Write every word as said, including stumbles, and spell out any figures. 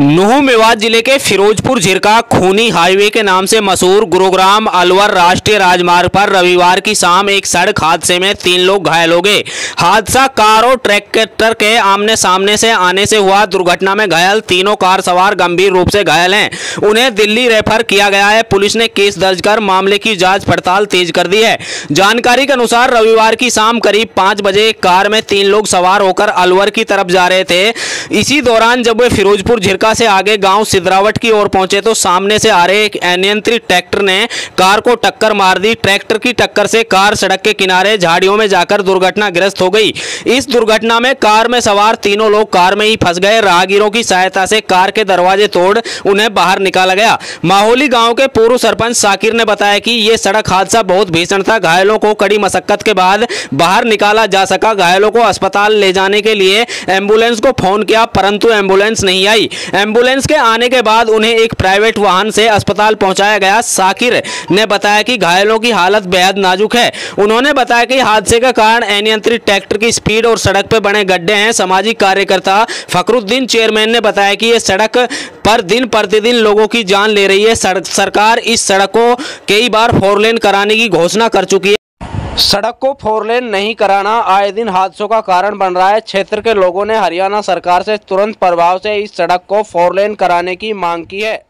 नूह मेवात जिले के फिरोजपुर झिरका खूनी हाईवे के नाम से मशहूर गुरुग्राम अलवर राष्ट्रीय राजमार्ग पर रविवार की शाम एक सड़क हादसे में तीन लोग घायल हो गए। हादसा कार और ट्रैक्टर के आमने सामने से आने से हुआ। दुर्घटना में घायल तीनों कार सवार गंभीर रूप से घायल हैं, उन्हें दिल्ली रेफर किया गया है। पुलिस ने केस दर्ज कर मामले की जाँच पड़ताल तेज कर दी है। जानकारी के अनुसार रविवार की शाम करीब पाँच बजे कार में तीन लोग सवार होकर अलवर की तरफ जा रहे थे। इसी दौरान जब वे फिरोजपुर झिरका से आगे गांव सिद्रावट की ओर पहुंचे तो सामने से आ रहे एक अनियंत्रित ट्रैक्टर ने कार को टक्कर मार दी। ट्रैक्टर की टक्कर से कार सड़क के किनारे झाड़ियों में जाकर दुर्घटनाग्रस्त हो गई। इस दुर्घटना में कार में सवार तीनों लोग कार में ही फंस गए। राहगीरों की सहायता से कार के दरवाजे तोड़ उन्हें बाहर निकाला गया। महोली गांव के पूर्व सरपंच साकिर ने बताया कि यह सड़क हादसा बहुत भीषण था। घायलों को कड़ी मशक्कत के बाद बाहर निकाला जा सका। घायलों को अस्पताल ले जाने के लिए एम्बुलेंस को फोन किया, परंतु एम्बुलेंस नहीं आई। एम्बुलेंस के आने के बाद उन्हें एक प्राइवेट वाहन से अस्पताल पहुंचाया गया। साकिर ने बताया कि घायलों की हालत बेहद नाजुक है। उन्होंने बताया कि हादसे का कारण अनियंत्रित ट्रैक्टर की स्पीड और सड़क पर बने गड्ढे हैं। सामाजिक कार्यकर्ता फक्रुद्दीन चेयरमैन ने बताया कि यह सड़क पर दिन प्रतिदिन लोगों की जान ले रही है। सरकार इस सड़क को कई बार फोरलेन कराने की घोषणा कर चुकी है। सड़क को फोरलेन नहीं कराना आए दिन हादसों का कारण बन रहा है। क्षेत्र के लोगों ने हरियाणा सरकार से तुरंत प्रभाव से इस सड़क को फोरलेन कराने की मांग की है।